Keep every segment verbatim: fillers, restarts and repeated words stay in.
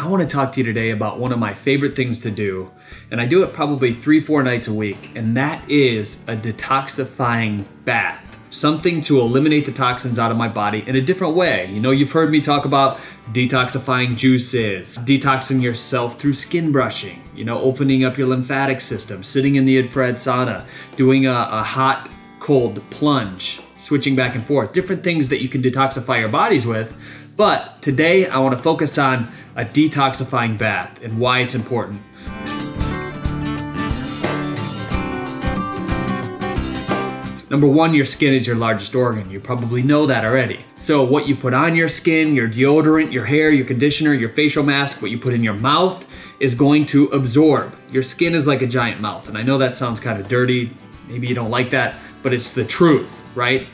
I want to talk to you today about one of my favorite things to do, and I do it probably three, four nights a week, and that is a detoxifying bath. Something to eliminate the toxins out of my body in a different way. You know, you've heard me talk about detoxifying juices, detoxing yourself through skin brushing, you know, opening up your lymphatic system, sitting in the infrared sauna, doing a, a hot, cold plunge, switching back and forth, different things that you can detoxify your bodies with. But today I want to focus on a detoxifying bath and why it's important. Number one, your skin is your largest organ. You probably know that already. So what you put on your skin, your deodorant, your hair, your conditioner, your facial mask, what you put in your mouth is going to absorb. Your skin is like a giant mouth. And I know that sounds kind of dirty. Maybe you don't like that, but it's the truth, right?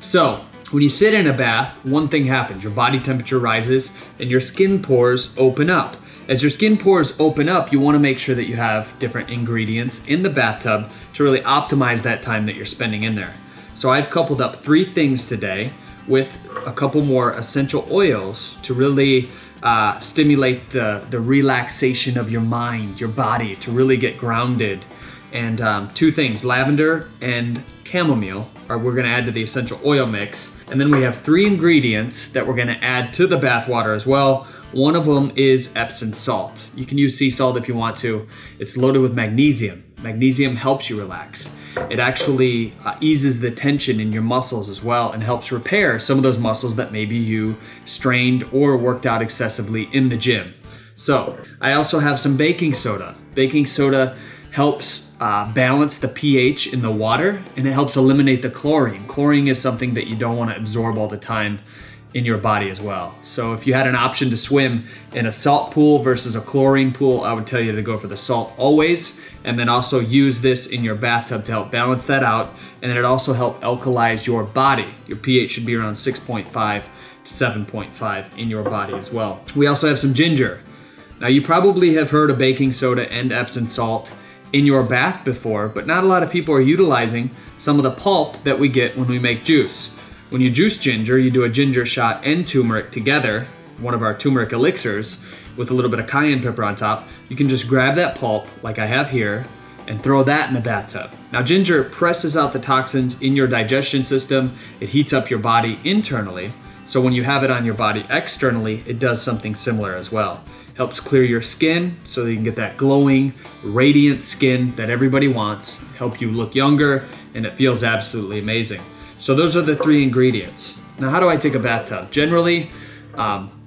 So when you sit in a bath, one thing happens. Your body temperature rises and your skin pores open up. As your skin pores open up, you want to make sure that you have different ingredients in the bathtub to really optimize that time that you're spending in there. So I've coupled up three things today with a couple more essential oils to really uh, stimulate the, the relaxation of your mind, your body, to really get grounded. And um, two things, lavender and chamomile, are we're gonna add to the essential oil mix. And then we have three ingredients that we're gonna add to the bath water as well. One of them is Epsom salt. You can use sea salt if you want to. It's loaded with magnesium. Magnesium helps you relax. It actually uh, eases the tension in your muscles as well and helps repair some of those muscles that maybe you strained or worked out excessively in the gym. So I also have some baking soda. Baking soda helps uh, balance the pH in the water, and it helps eliminate the chlorine. Chlorine is something that you don't want to absorb all the time in your body as well. So if you had an option to swim in a salt pool versus a chlorine pool, I would tell you to go for the salt always, and then also use this in your bathtub to help balance that out. And then it also helps alkalize your body. Your pH should be around six point five to seven point five in your body as well. We also have some ginger. Now you probably have heard of baking soda and Epsom salt in your bath before, but not a lot of people are utilizing some of the pulp that we get when we make juice. When you juice ginger, you do a ginger shot and turmeric together, one of our turmeric elixirs, with a little bit of cayenne pepper on top. You can just grab that pulp, like I have here, and throw that in the bathtub. Now ginger presses out the toxins in your digestion system. It heats up your body internally. So when you have it on your body externally, it does something similar as well. Helps clear your skin so that you can get that glowing, radiant skin that everybody wants, help you look younger, and it feels absolutely amazing. So those are the three ingredients. Now, how do I take a bathtub? Generally, um,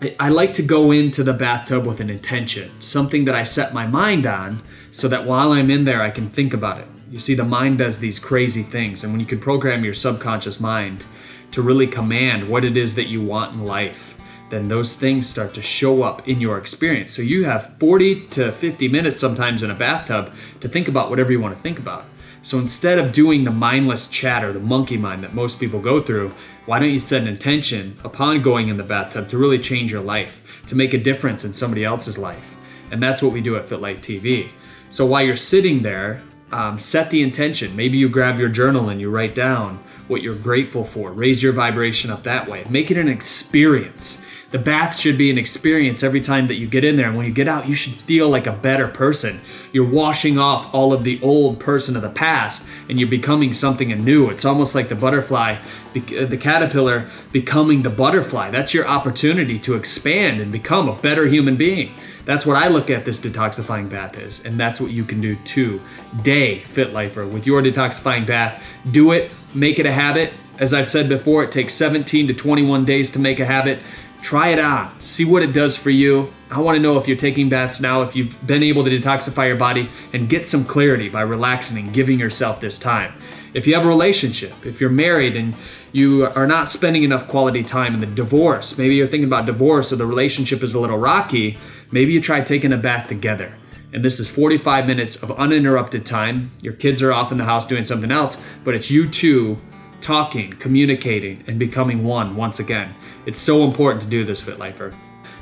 I, I like to go into the bathtub with an intention, something that I set my mind on so that while I'm in there, I can think about it. You see, the mind does these crazy things, and when you can program your subconscious mind to really command what it is that you want in life, then those things start to show up in your experience. So you have forty to fifty minutes sometimes in a bathtub to think about whatever you want to think about. So instead of doing the mindless chatter, the monkey mind that most people go through, why don't you set an intention upon going in the bathtub to really change your life, to make a difference in somebody else's life? And that's what we do at FitLife T V. So while you're sitting there, um, set the intention. Maybe you grab your journal and you write down what you're grateful for. Raise your vibration up that way. Make it an experience. The bath should be an experience every time that you get in there, and when you get out, you should feel like a better person. You're washing off all of the old person of the past, and you're becoming something anew. It's almost like the butterfly, the caterpillar becoming the butterfly. That's your opportunity to expand and become a better human being. That's what I look at this detoxifying bath is, and that's what you can do today, Fit Lifer, with your detoxifying bath. Do it, make it a habit. As I've said before, it takes seventeen to twenty-one days to make a habit. Try it on, see what it does for you. I wanna know if you're taking baths now, if you've been able to detoxify your body and get some clarity by relaxing and giving yourself this time. If you have a relationship, if you're married and you are not spending enough quality time in the divorce, maybe you're thinking about divorce or the relationship is a little rocky, maybe you try taking a bath together. And this is forty-five minutes of uninterrupted time. Your kids are off in the house doing something else, but it's you two talking, communicating, and becoming one once again. It's so important to do this, Fit Lifer.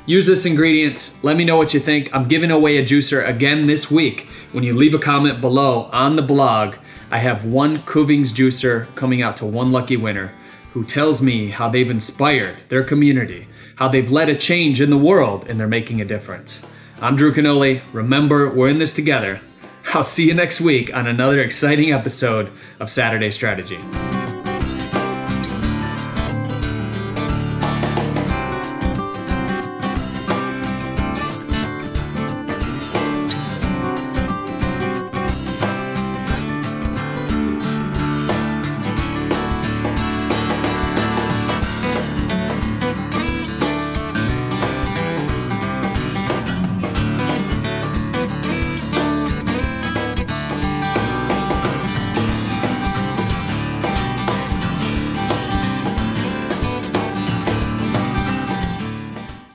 Use this ingredients. Let me know what you think. I'm giving away a juicer again this week. When you leave a comment below on the blog, I have one Kuvings juicer coming out to one lucky winner. who tells me how they've inspired their community, how they've led a change in the world, and they're making a difference. I'm Drew Canole. Remember, we're in this together. I'll see you next week on another exciting episode of Saturday Strategy.